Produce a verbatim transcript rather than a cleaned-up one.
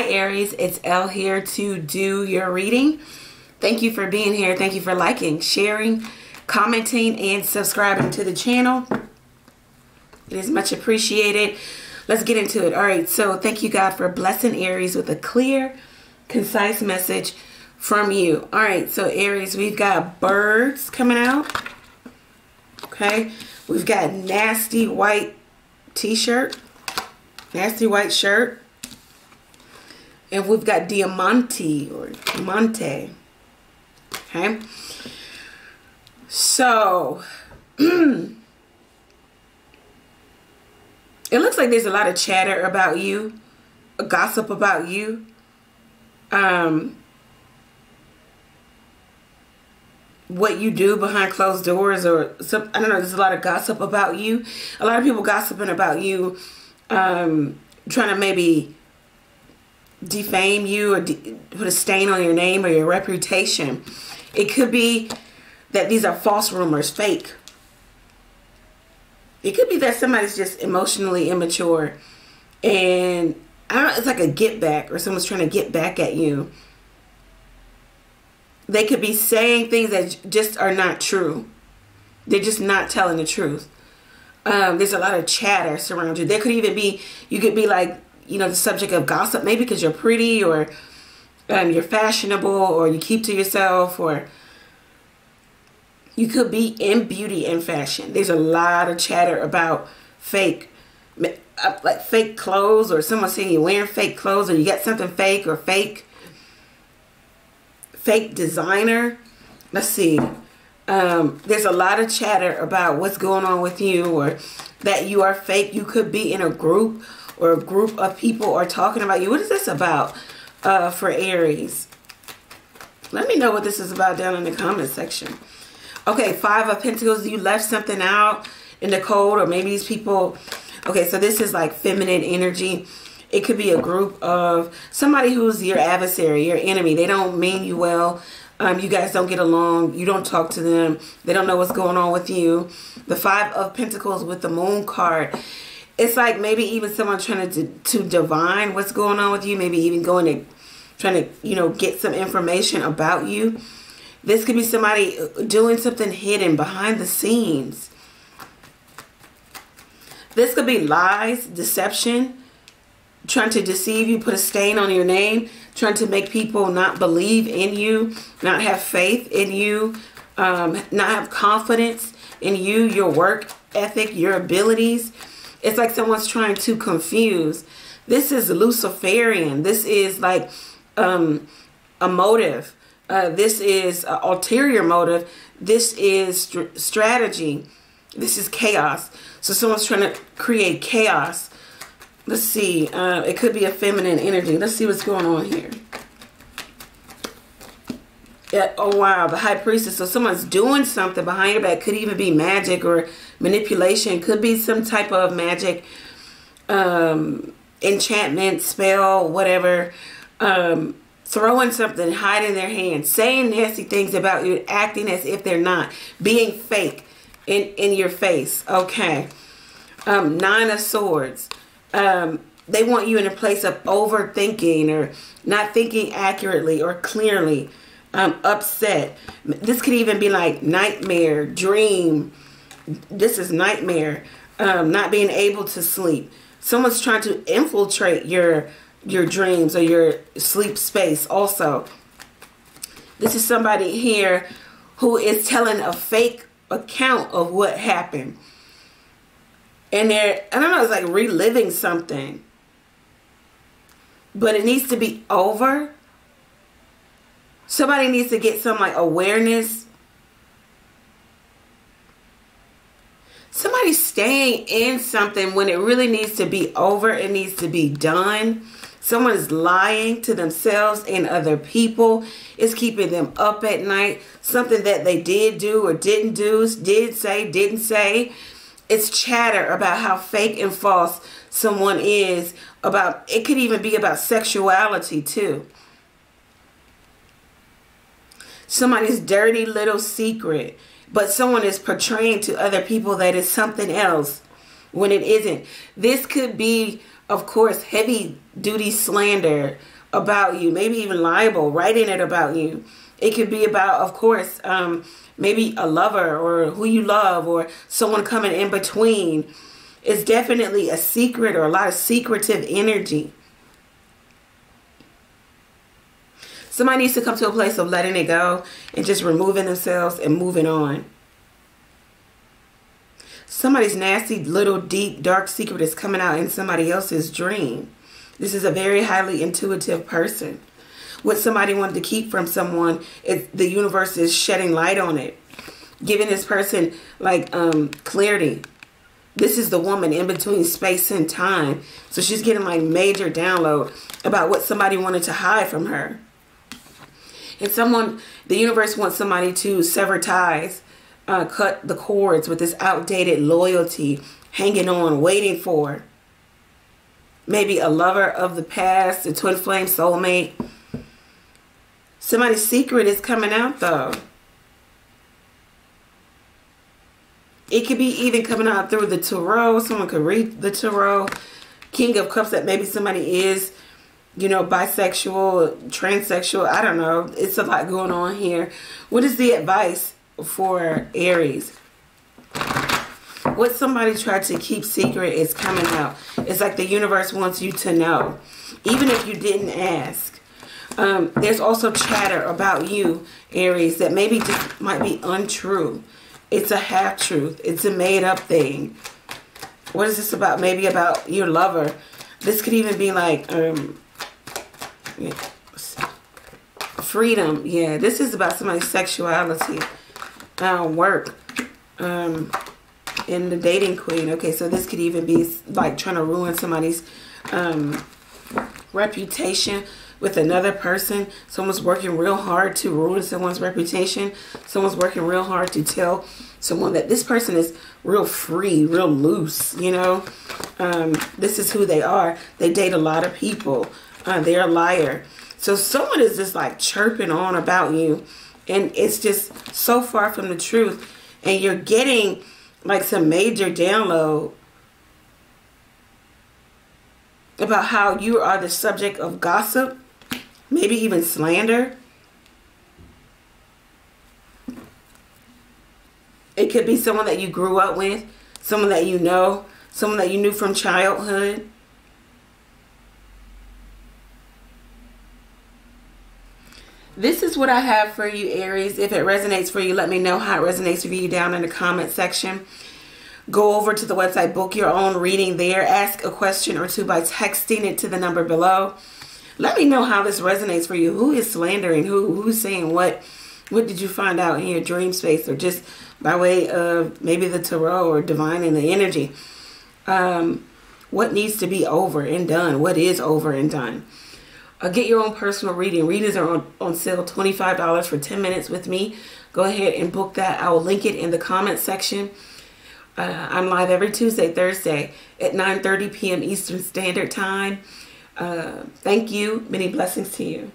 Hi Aries, it's Elle here to do your reading. Thank you for being here. Thank you for liking, sharing, commenting, and subscribing to the channel. It is much appreciated. Let's get into it. All right, so thank you God for blessing Aries with a clear, concise message from you. All right, so Aries, we've got birds coming out. Okay, we've got nasty white t-shirt, nasty white shirt. And we've got Diamante or Monte. Okay. So, it looks like there's a lot of chatter about you, gossip about you. Um, what you do behind closed doors or, some, I don't know, there's a lot of gossip about you. A lot of people gossiping about you, um, trying to maybe defame you or de put a stain on your name or your reputation. It could be that these are false rumors, fake. It could be that somebody's just emotionally immature and I don't know, it's like a get back or someone's trying to get back at you. They could be saying things that just are not true. They're just not telling the truth. Um, there's a lot of chatter surrounding you. There could even be, you could be like, you know, the subject of gossip, maybe because you're pretty or um, you're fashionable or you keep to yourself, or you could be in beauty and fashion. There's a lot of chatter about fake, like fake clothes, or someone saying you're wearing fake clothes or you got something fake or fake, fake designer. Let's see. Um, there's a lot of chatter about what's going on with you or that you are fake. You could be in a group or a group of people are talking about you. What is this about uh, for Aries? Let me know what this is about down in the comment section. Okay, Five of Pentacles. You left something out in the cold, or maybe these people... Okay, so this is like feminine energy. It could be a group of somebody who's your adversary, your enemy. They don't mean you well. Um, you guys don't get along. You don't talk to them. They don't know what's going on with you. The Five of Pentacles with the Moon card. It's like maybe even someone trying to, to divine what's going on with you. Maybe even going to, trying to, you know, get some information about you. This could be somebody doing something hidden behind the scenes. This could be lies, deception, trying to deceive you, put a stain on your name, trying to make people not believe in you, not have faith in you, um, not have confidence in you, your work ethic, your abilities. It's like someone's trying to confuse. This is Luciferian. This is like um, a motive. Uh, this is an ulterior motive. This is st strategy. This is chaos. So someone's trying to create chaos. Let's see. Uh, it could be a feminine energy. Let's see what's going on here. Yeah, oh, wow. The High Priestess. So someone's doing something behind your back. Could even be magic or manipulation. Could be some type of magic, um, enchantment, spell, whatever. Um, throwing something, hiding their hand, saying nasty things about you, acting as if they're not, being fake in, in your face. Okay. Um, Nine of Swords. Um, they want you in a place of overthinking or not thinking accurately or clearly. Um, upset. This could even be like nightmare, dream. This is nightmare. Um, not being able to sleep. Someone's trying to infiltrate your your dreams or your sleep space also. This is somebody here who is telling a fake account of what happened. And they're, I don't know, it's like reliving something. But it needs to be over. Somebody needs to get some like awareness. Somebody's staying in something when it really needs to be over. It needs to be done. Someone is lying to themselves and other people. It's keeping them up at night. Something that they did do or didn't do, did say, didn't say. It's chatter about how fake and false someone is. About, it could even be about sexuality too. Somebody's dirty little secret, but someone is portraying to other people that it's something else when it isn't. This could be of course, heavy duty slander about you, maybe even libel, writing it about you. It could be about, of course, um, maybe a lover or who you love or someone coming in between. It's definitely a secret or a lot of secretive energy. Somebody needs to come to a place of letting it go and just removing themselves and moving on. Somebody's nasty, little, deep, dark secret is coming out in somebody else's dream. This is a very highly intuitive person. What somebody wanted to keep from someone, it, the universe is shedding light on it. Giving this person, like, um, clarity. This is the woman in between space and time. So she's getting, like, major download about what somebody wanted to hide from her. And someone, the universe wants somebody to sever ties, uh, cut the cords with this outdated loyalty, hanging on, waiting for. Maybe a lover of the past, a twin flame soulmate. Somebody's secret is coming out, though. It could be even coming out through the tarot. Someone could read the tarot. King of Cups, that maybe somebody is, you know, bisexual, transsexual. I don't know. It's a lot going on here. What is the advice for Aries? What somebody tried to keep secret is coming out. It's like the universe wants you to know, even if you didn't ask. Um, there's also chatter about you, Aries, that maybe just might be untrue. It's a half-truth. It's a made-up thing. What is this about? Maybe about your lover. This could even be like um, freedom. Yeah, this is about somebody's sexuality, uh, work, um, and the dating queen. Okay, so this could even be like trying to ruin somebody's um, reputation with another person. Someone's working real hard to ruin someone's reputation. Someone's working real hard to tell someone that this person is real free, real loose, you know. Um, this is who they are. They date a lot of people. Uh, they're a liar. So someone is just like chirping on about you. And it's just so far from the truth. And you're getting like some major download about how you are the subject of gossip. Maybe even slander. It could be someone that you grew up with, someone that you know, someone that you knew from childhood. This is what I have for you, Aries. If it resonates for you, let me know how it resonates with you down in the comment section. Go over to the website, book your own reading there. Ask a question or two by texting it to the number below. Let me know how this resonates for you. Who is slandering? Who, who's saying what? What did you find out in your dream space? Or just by way of maybe the tarot or divining the energy. Um, what needs to be over and done? What is over and done? Uh, get your own personal reading. Readings are on, on sale, twenty-five dollars for ten minutes with me. Go ahead and book that. I will link it in the comment section. Uh, I'm live every Tuesday, Thursday at nine thirty p m Eastern Standard Time. Uh, thank you. Many blessings to you.